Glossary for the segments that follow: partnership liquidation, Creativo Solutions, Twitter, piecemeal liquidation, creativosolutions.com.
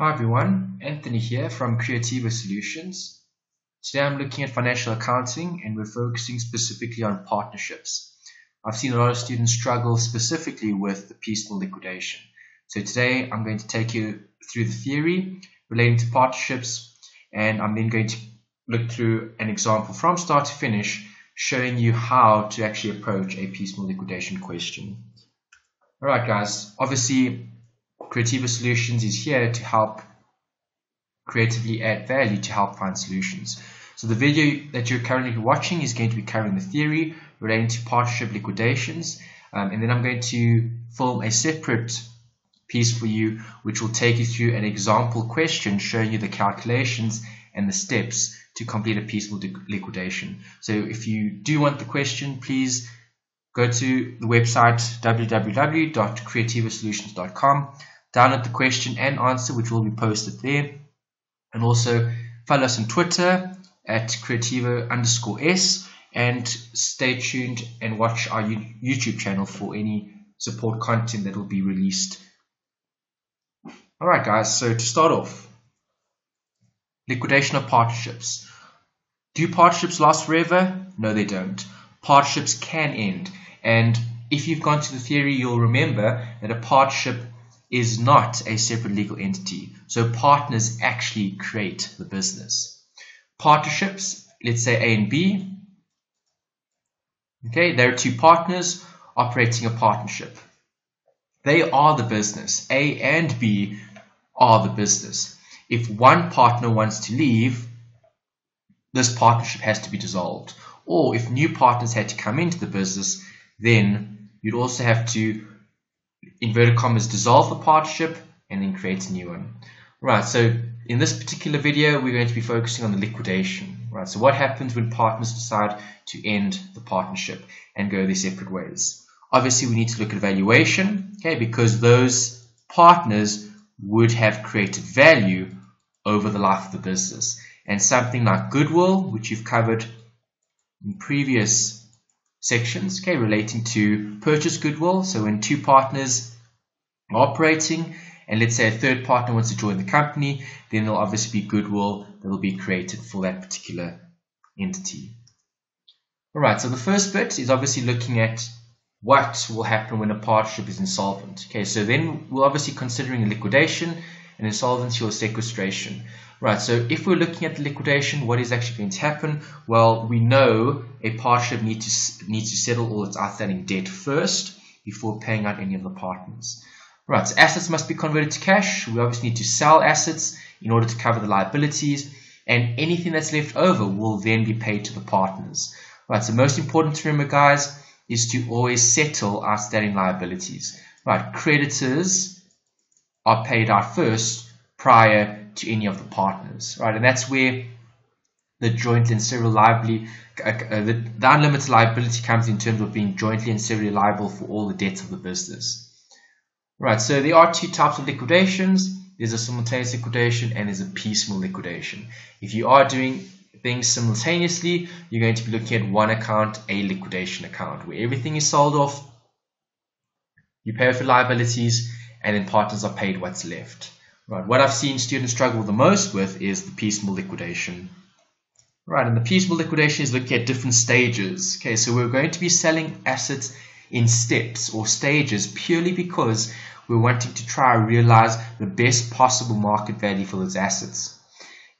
Hi everyone, Anthony here from Creativo Solutions. Today I'm looking at financial accounting and we're focusing specifically on partnerships. I've seen a lot of students struggle specifically with the piecemeal liquidation. So today I'm going to take you through the theory relating to partnerships, and I'm then going to look through an example from start to finish showing you how to actually approach a piecemeal liquidation question. Alright guys, obviously Creativo Solutions is here to help creatively add value to help find solutions. So the video that you're currently watching is going to be covering the theory relating to partnership liquidations, and then I'm going to film a separate piece for you which will take you through an example question showing you the calculations and the steps to complete a piecemeal liquidation. So if you do want the question, please go to the website www.creativosolutions.com, download the question and answer, which will be posted there, and also follow us on Twitter at creativo_s, and stay tuned and watch our YouTube channel for any support content that will be released. Alright guys, so to start off, liquidation of partnerships. Do partnerships last forever? No, they don't. Partnerships can end, and if you've gone to the theory, you'll remember that a partnership is not a separate legal entity. So partners actually create the business. Partnerships, let's say A and B. Okay, there are two partners operating a partnership. They are the business. A and B are the business. If one partner wants to leave, this partnership has to be dissolved. Or if new partners had to come into the business, then you'd also have to, inverted commas, dissolve the partnership and then create a new one. Right, so in this particular video, we're going to be focusing on the liquidation. Right, so what happens when partners decide to end the partnership and go their separate ways? Obviously, we need to look at valuation, okay, because those partners would have created value over the life of the business. And something like goodwill, which you've covered in previous sections, okay, relating to purchase goodwill. So when two partners are operating and let's say a third partner wants to join the company, then there'll obviously be goodwill that will be created for that particular entity. Alright, so the first bit is obviously looking at what will happen when a partnership is insolvent. Okay, so then we're obviously considering a liquidation, an insolvency or sequestration. Right, so if we're looking at the liquidation, what is actually going to happen? Well, we know a partnership needs to settle all its outstanding debt first before paying out any of the partners. Right, so assets must be converted to cash. We obviously need to sell assets in order to cover the liabilities, and anything that's left over will then be paid to the partners. Right, so most important to remember, guys, is to always settle outstanding liabilities. Right, creditors are paid out first prior to any of the partners, right? And that's where the joint and several liability, the unlimited liability comes in terms of being jointly and severally liable for all the debts of the business. Right, so there are two types of liquidations. There's a simultaneous liquidation and there's a piecemeal liquidation. If you are doing things simultaneously, you're going to be looking at one account, a liquidation account, where everything is sold off, you pay off your liabilities, and then partners are paid what's left. Right, what I've seen students struggle the most with is the piecemeal liquidation. Right, and the piecemeal liquidation is looking at different stages. Okay, so we're going to be selling assets in steps or stages purely because we're wanting to try and realize the best possible market value for those assets.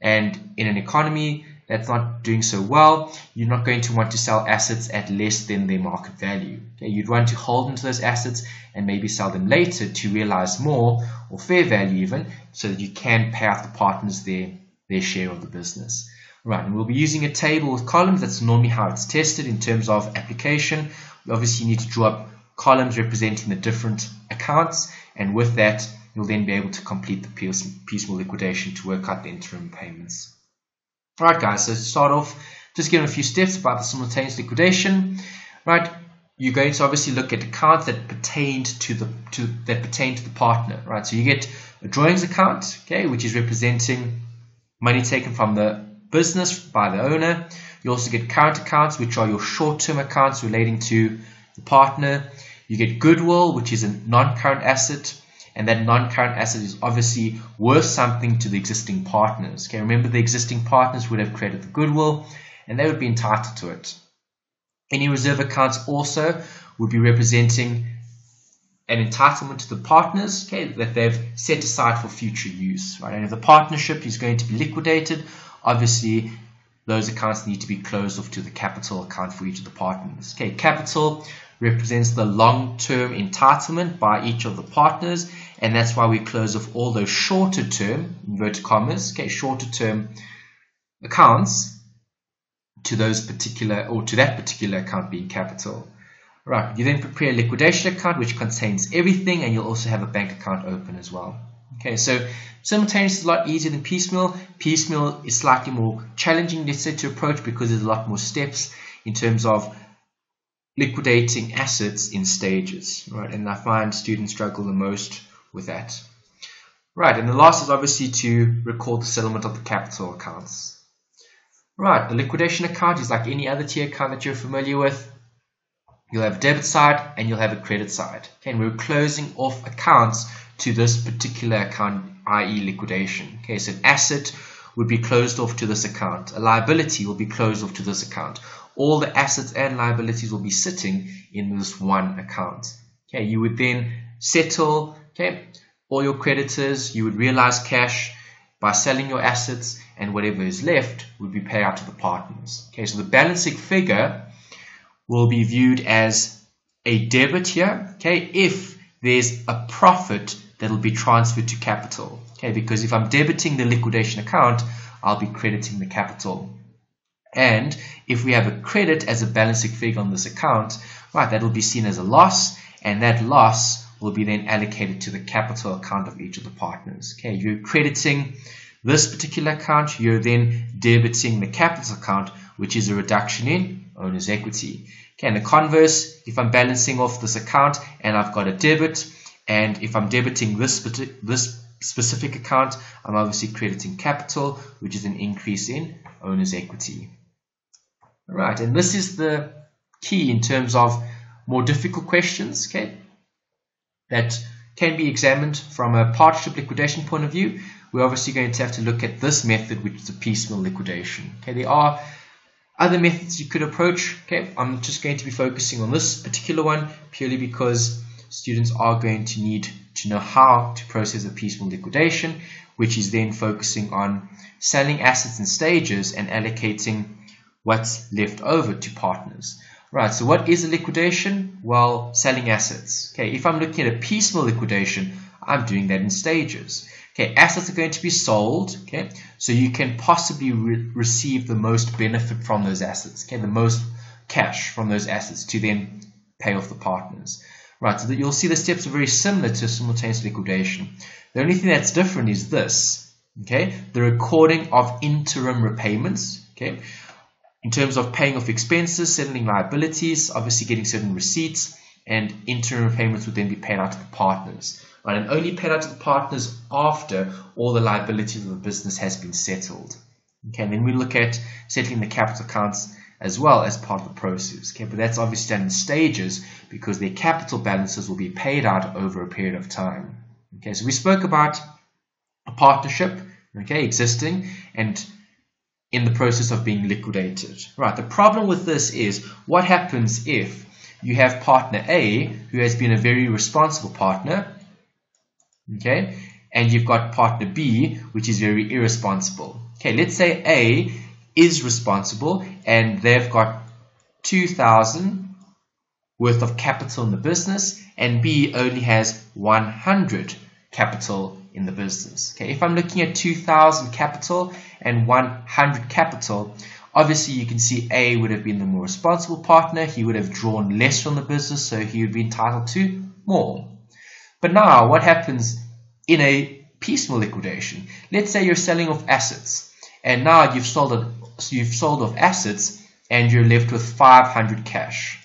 And in an economy that's not doing so well, you're not going to want to sell assets at less than their market value. Okay, you'd want to hold onto those assets and maybe sell them later to realize more, or fair value even, so that you can pay off the partners their share of the business. Right, and we'll be using a table with columns. That's normally how it's tested in terms of application. We obviously need to draw up columns representing the different accounts, and with that, you'll then be able to complete the piecemeal liquidation to work out the interim payments. Right guys, so to start off, just give them a few steps about the simultaneous liquidation. Right, you're going to obviously look at accounts that pertain to the partner. Right, so you get a drawings account, okay, which is representing money taken from the business by the owner. You also get current accounts, which are your short-term accounts relating to the partner. You get goodwill, which is a non-current asset, and that non-current asset is obviously worth something to the existing partners. Okay, remember the existing partners would have created the goodwill and they would be entitled to it. Any reserve accounts also would be representing an entitlement to the partners, okay, that they've set aside for future use, right? And if the partnership is going to be liquidated, obviously those accounts need to be closed off to the capital account for each of the partners. Okay, capital represents the long-term entitlement by each of the partners, and that's why we close off all those shorter-term, inverted commas, okay, shorter-term accounts to those particular, or to that particular account being capital. Right, you then prepare a liquidation account which contains everything, and you'll also have a bank account open as well. Okay, so simultaneous is a lot easier than piecemeal. Piecemeal is slightly more challenging, let's say, to approach because there's a lot more steps in terms of liquidating assets in stages, right? And I find students struggle the most with that. Right, and the last is obviously to record the settlement of the capital accounts. Right, the liquidation account is like any other tier account that you're familiar with. You'll have a debit side and you'll have a credit side. Okay, and we're closing off accounts to this particular account, i.e. liquidation. Okay, so an asset would be closed off to this account. A liability will be closed off to this account. All the assets and liabilities will be sitting in this one account. Okay, you would then settle, okay, all your creditors. You would realize cash by selling your assets, and whatever is left would be paid out to the partners. Okay, so the balancing figure will be viewed as a debit here, okay, if there's a profit that will be transferred to capital, okay, because if I'm debiting the liquidation account, I'll be crediting the capital. And if we have a credit as a balancing figure on this account, right, that will be seen as a loss, and that loss will be then allocated to the capital account of each of the partners. Okay, you're crediting this particular account, you're then debiting the capital account, which is a reduction in owner's equity. Okay, and the converse, if I'm balancing off this account and I've got a debit, and if I'm debiting this specific account, I'm obviously crediting capital, which is an increase in owner's equity. All right, and this is the key in terms of more difficult questions, okay, that can be examined from a partnership liquidation point of view. We're obviously going to have to look at this method, which is the piecemeal liquidation. Okay, there are other methods you could approach. Okay, I'm just going to be focusing on this particular one purely because students are going to need to know how to process a piecemeal liquidation, which is then focusing on selling assets in stages and allocating what's left over to partners. Right, so what is a liquidation? Well, selling assets. Okay, if I'm looking at a piecemeal liquidation, I'm doing that in stages. Okay, assets are going to be sold, okay, so you can possibly receive the most benefit from those assets, okay, the most cash from those assets to then pay off the partners. Right, so that you'll see the steps are very similar to simultaneous liquidation. The only thing that's different is this, okay, the recording of interim repayments, okay, in terms of paying off expenses, settling liabilities, obviously getting certain receipts, and interim repayments would then be paid out to the partners. Right, and only paid out to the partners after all the liabilities of the business has been settled. Okay, and then we look at settling the capital accounts as well as part of the process. Okay, but that's obviously done in stages because their capital balances will be paid out over a period of time. Okay, so we spoke about a partnership, okay, existing and in the process of being liquidated. Right, the problem with this is what happens if you have partner A who has been a very responsible partner, okay, and you've got partner B, which is very irresponsible. Okay, let's say A is responsible and they've got 2,000 worth of capital in the business, and B only has 100 capital in the business. Okay, if I'm looking at 2,000 capital and 100 capital, obviously you can see A would have been the more responsible partner. He would have drawn less from the business, so he would be entitled to more. But now what happens in a piecemeal liquidation? Let's say you're selling off assets, and now you've sold off assets and you're left with 500 cash.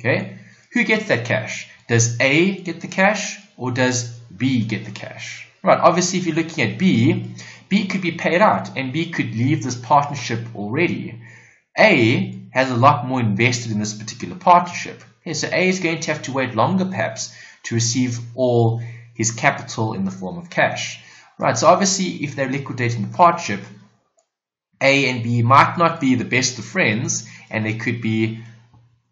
Okay, who gets that cash? Does A get the cash or does B get the cash? Right, obviously if you're looking at B, B could be paid out and B could leave this partnership already. A has a lot more invested in this particular partnership. Okay, so A is going to have to wait longer perhaps to receive all his capital in the form of cash. Right, so obviously if they're liquidating the partnership, A and B might not be the best of friends, and there could be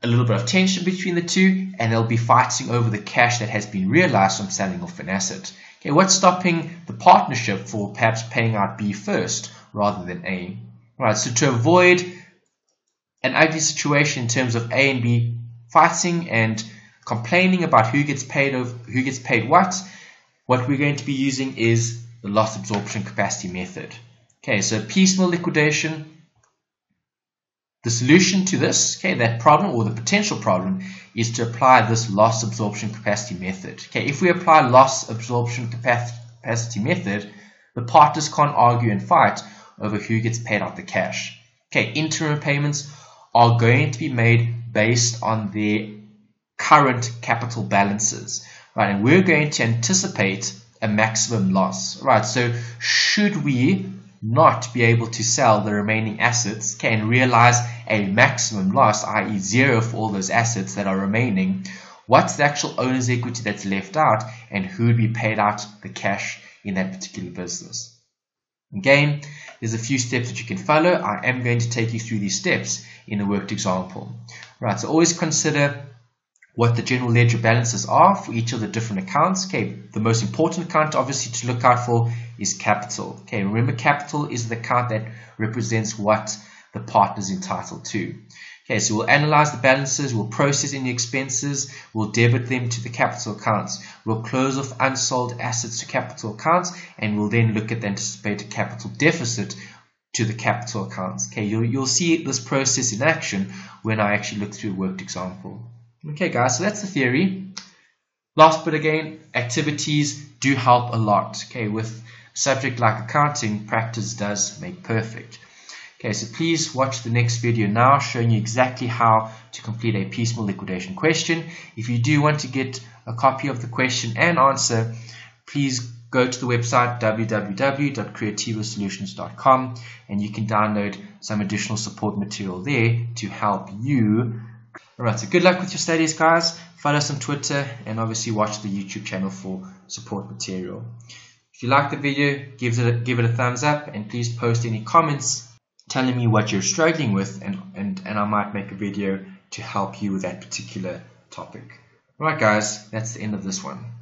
a little bit of tension between the two, and they'll be fighting over the cash that has been realized from selling off an asset. Okay, what's stopping the partnership for perhaps paying out B first rather than A? Right, so to avoid an ugly situation in terms of A and B fighting and complaining about who gets paid what we're going to be using is the loss absorption capacity method. Okay, so piecemeal liquidation. The solution to this, okay, that problem or the potential problem, is to apply this loss absorption capacity method. Okay, if we apply loss absorption capacity method, the partners can't argue and fight over who gets paid out the cash. Okay, interim payments are going to be made based on their current capital balances, right? And we're going to anticipate a maximum loss, right? So should we not be able to sell the remaining assets, okay, and realize a maximum loss, i.e. zero for all those assets that are remaining, what's the actual owner's equity that's left out, and who would be paid out the cash in that particular business? Again, there's a few steps that you can follow. I am going to take you through these steps in a worked example. Right, so always consider what the general ledger balances are for each of the different accounts. Okay, the most important account obviously to look out for is capital. Okay, remember capital is the account that represents what the partner is entitled to. Okay, so we'll analyze the balances, we'll process any expenses, we'll debit them to the capital accounts, we'll close off unsold assets to capital accounts, and we'll then look at the anticipated capital deficit to the capital accounts. Okay, you'll see this process in action when I actually look through a worked example. Okay guys, so that's the theory. Last but again, activities do help a lot. Okay, with a subject like accounting, practice does make perfect. Okay, so please watch the next video now showing you exactly how to complete a piecemeal liquidation question. If you do want to get a copy of the question and answer, please go to the website www.creativosolutions.com and you can download some additional support material there to help you. Alright, so good luck with your studies guys, follow us on Twitter, and obviously watch the YouTube channel for support material. If you like the video, give it a thumbs up, and please post any comments telling me what you're struggling with, and I might make a video to help you with that particular topic. Alright guys, that's the end of this one.